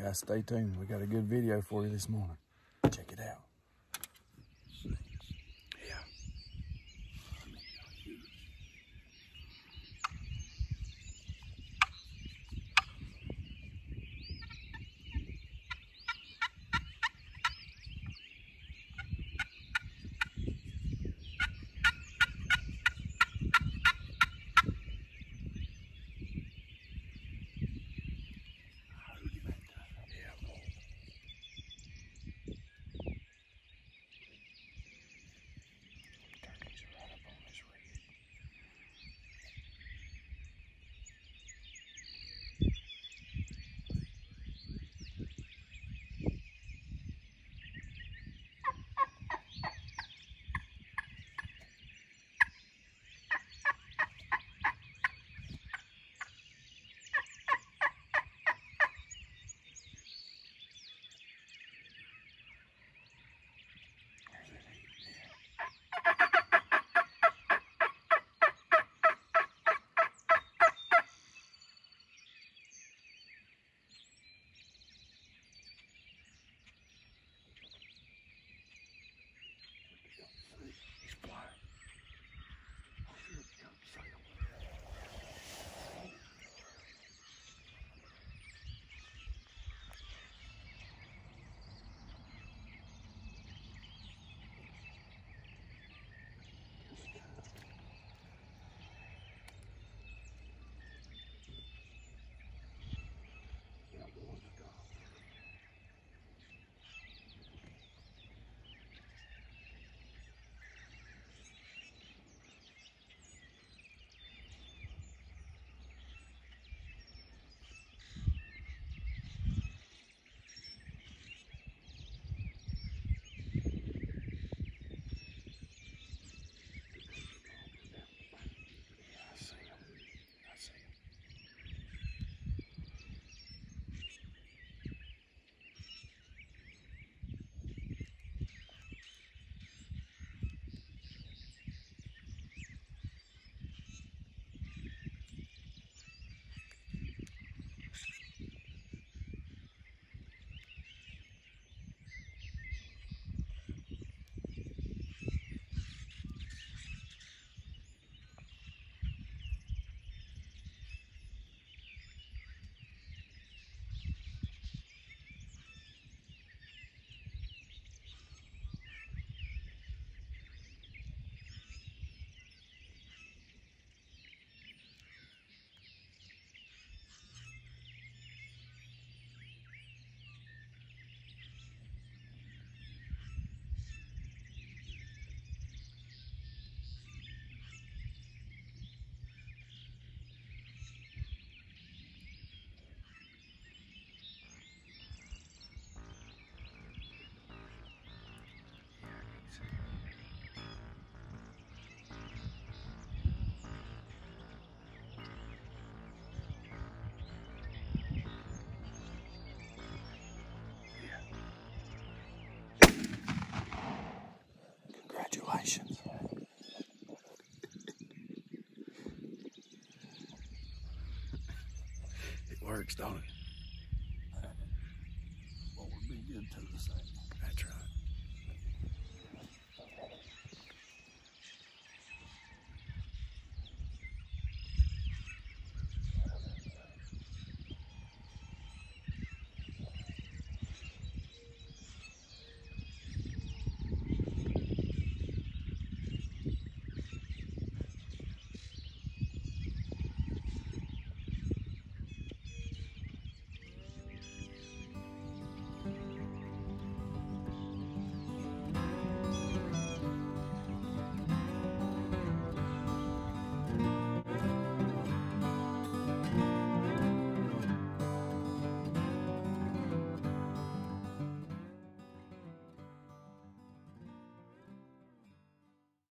Guys, stay tuned. We got a good video for you this morning. Check it out. Congratulations. It works, don't it? What would be good to the same? That's right.